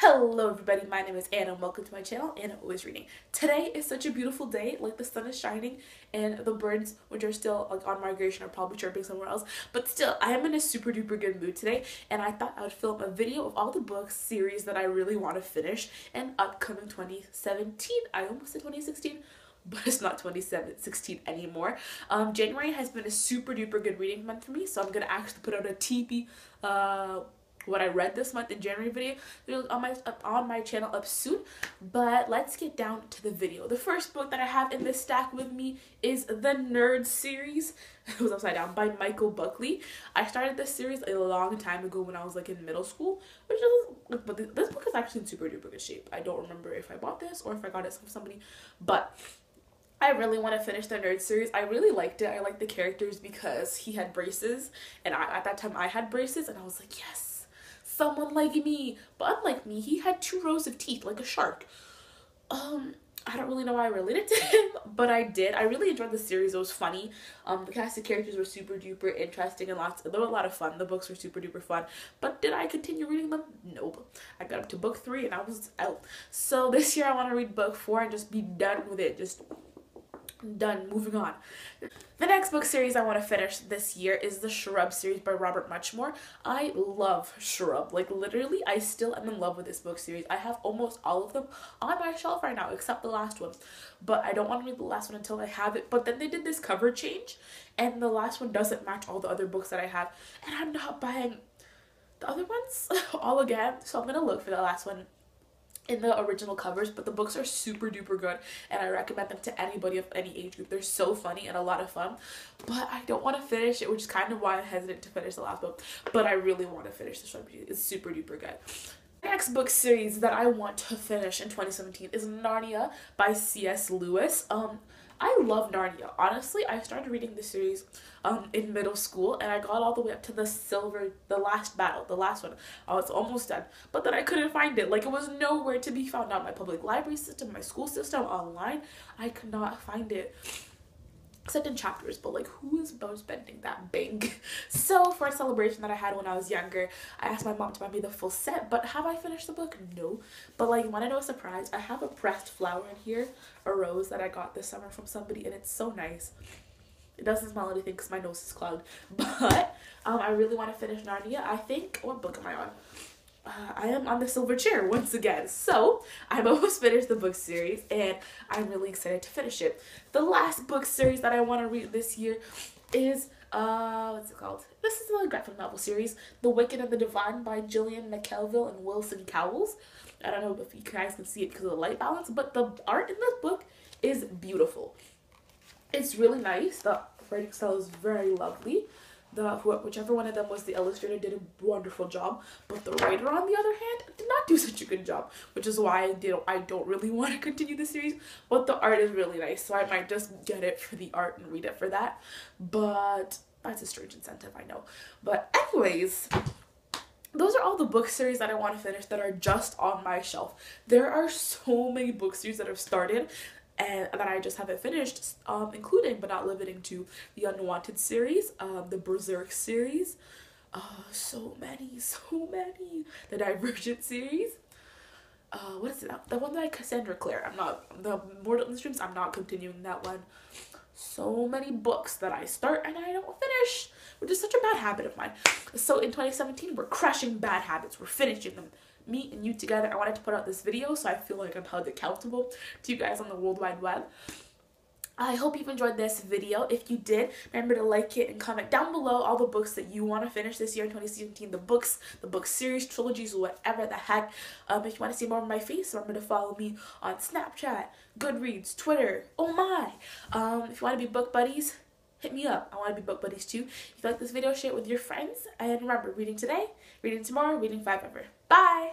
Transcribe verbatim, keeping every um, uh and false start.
Hello everybody, my name is Anna and welcome to my channel, Anna Always Reading. Today is such a beautiful day, like the sun is shining and the birds, which are still like on migration, are probably chirping somewhere else, but still I am in a super duper good mood today, and I thought I would film a video of all the books series that I really want to finish in upcoming twenty seventeen. I almost said twenty sixteen, but it's not twenty sixteen anymore. Um, January has been a super duper good reading month for me, so I'm going to actually put out a T B uh what I read this month in January video on my up on my channel up soon. But let's get down to the video. The first book that I have in this stack with me is the Nerds series. It was upside down by Michael Buckley. I started this series a long time ago when I was like in middle school, which is, but this book is actually in super duper good shape. I don't remember if I bought this or if I got it from somebody, but I really want to finish the Nerd series. I really liked it. I liked the characters because he had braces, and I, at that time I had braces, and I was like, yes, someone like me. But unlike me, he had two rows of teeth like a shark. Um, I don't really know why I related to him, but I did. I really enjoyed the series. It was funny. Um, the cast of characters were super duper interesting and lots. They were a lot of fun. The books were super duper fun. But did I continue reading them? Nope. I got up to book three and I was out. So this year I want to read book four and just be done with it. Just done. Moving on. The next book series I want to finish this year is the Cherub series by Robert Muchamore. I love Cherub. Like, literally, I still am in love with this book series. I have almost all of them on my shelf right now, except the last one. But I don't want to read the last one until I have it. But then they did this cover change, and the last one doesn't match all the other books that I have. And I'm not buying the other ones all again. So I'm going to look for the last one in the original covers, but the books are super duper good and I recommend them to anybody of any age group. They're so funny and a lot of fun, but I don't want to finish it, which is kind of why I'm hesitant to finish the last book, but I really want to finish this one. It's super duper good. The next book series that I want to finish in twenty seventeen is Narnia by C S Lewis. Um, I love Narnia. Honestly, I started reading this series um, in middle school, and I got all the way up to the silver, the last battle, the last one. I was almost done, but then I couldn't find it. Like, it was nowhere to be found. Not my public library system, my school system, online. I could not find it, except in chapters, but like, who is about spending that big? So for a celebration that I had when I was younger, I asked my mom to buy me the full set, but have I finished the book? No. But like, want to know a surprise? I have a pressed flower in here, a rose that I got this summer from somebody, and it's so nice. It doesn't smell anything because my nose is clogged, but um, I really want to finish Narnia. I think, what book am I on? Uh, I am on the silver chair once again, so I've almost finished the book series and I'm really excited to finish it. The last book series that I want to read this year is, uh, what's it called? This is a graphic novel series, The Wicked and the Divine by Gillian McKelville and Wilson Cowles. I don't know if you guys can see it because of the light balance, but the art in this book is beautiful. It's really nice. The writing style is very lovely. The, whichever one of them was the illustrator did a wonderful job, but the writer on the other hand did not do such a good job, which is why I, did, I don't really want to continue the series, but the art is really nice, so I might just get it for the art and read it for that, but that's a strange incentive, I know. But anyways, those are all the book series that I want to finish that are just on my shelf. There are so many book series that I've started and that I just haven't finished, um, including but not limiting to the Unwanted series, um, the Berserk series, uh, so many, so many, the Divergent series, uh, what is it, the one by Cassandra Clare, I'm not, the Mortal Instruments, I'm not continuing that one. So many books that I start and I don't finish, which is such a bad habit of mine. So in twenty seventeen, we're crushing bad habits, we're finishing them. Me and you together. I wanted to put out this video, so I feel like I'm held accountable to you guys on the World Wide Web. I hope you've enjoyed this video. If you did, remember to like it and comment down below all the books that you want to finish this year in twenty seventeen. The books, the book series, trilogies, whatever the heck. Um, if you want to see more of my face, remember to follow me on Snapchat, Goodreads, Twitter. Oh my! Um, if you want to be book buddies, hit me up. I want to be book buddies too. If you like this video, share it with your friends. And remember, reading today, reading tomorrow, reading forever. Bye!